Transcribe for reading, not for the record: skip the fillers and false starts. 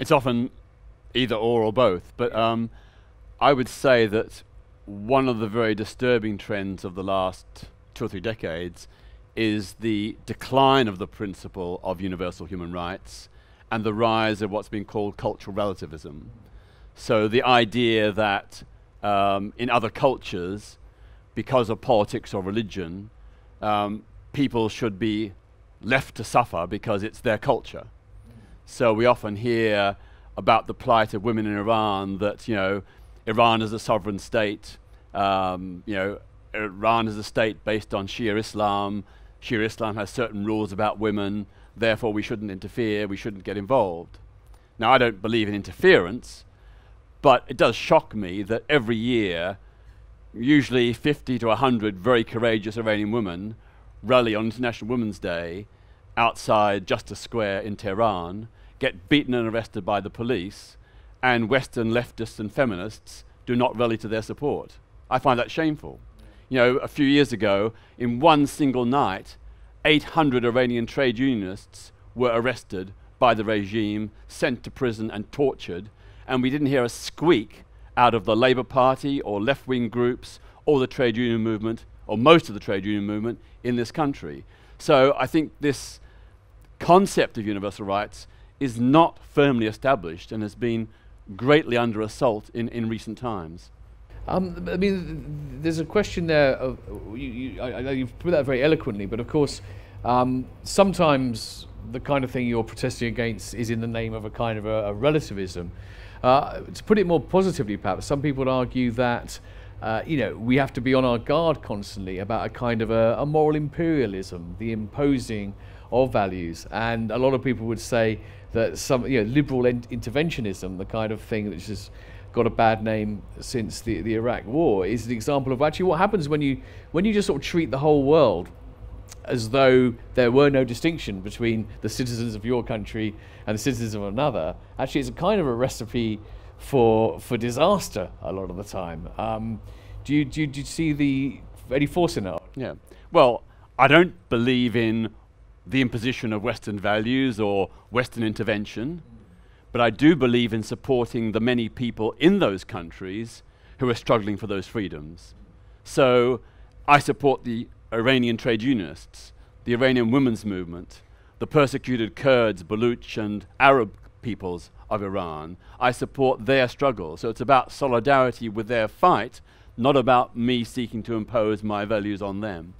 It's often either or both, but I would say that one of the very disturbing trends of the last 2 or 3 decades is the decline of the principle of universal human rights and the rise of what's been called cultural relativism. So the idea that in other cultures, because of politics or religion, people should be left to suffer because it's their culture. So we often hear about the plight of women in Iran, that, you know, Iran is a sovereign state, you know, Iran is a state based on Shia Islam has certain rules about women, therefore we shouldn't interfere, we shouldn't get involved. Now, I don't believe in interference, but it does shock me that every year, usually 50 to 100 very courageous Iranian women rally on International Women's Day outside Justice Square in Tehran, get beaten and arrested by the police, and Western leftists and feminists do not rally to their support. I find that shameful. You know, a few years ago, in one single night, 800 Iranian trade unionists were arrested by the regime, sent to prison and tortured, and we didn't hear a squeak out of the Labour Party or left-wing groups or the trade union movement, or most of the trade union movement in this country. So I think this concept of universal rights is not firmly established and has been greatly under assault in recent times. I mean, there's a question there of, I know you've put that very eloquently, but of course, sometimes the kind of thing you're protesting against is in the name of a kind of a relativism. To put it more positively, perhaps, some people would argue that, you know, we have to be on our guard constantly about a kind of a moral imperialism, the imposing of values. And a lot of people would say that some, you know, liberal interventionism, the kind of thing that's just got a bad name since the Iraq War, is an example of actually what happens when you just sort of treat the whole world as though there were no distinction between the citizens of your country and the citizens of another. Actually, it's a kind of a recipe for disaster a lot of the time. Do you see any force in it? Yeah. Well, I don't believe in the imposition of Western values or Western intervention, but I do believe in supporting the many people in those countries who are struggling for those freedoms. So I support the Iranian trade unionists, the Iranian women's movement, the persecuted Kurds, Baluch and Arab peoples of Iran. I support their struggle. So it's about solidarity with their fight, not about me seeking to impose my values on them.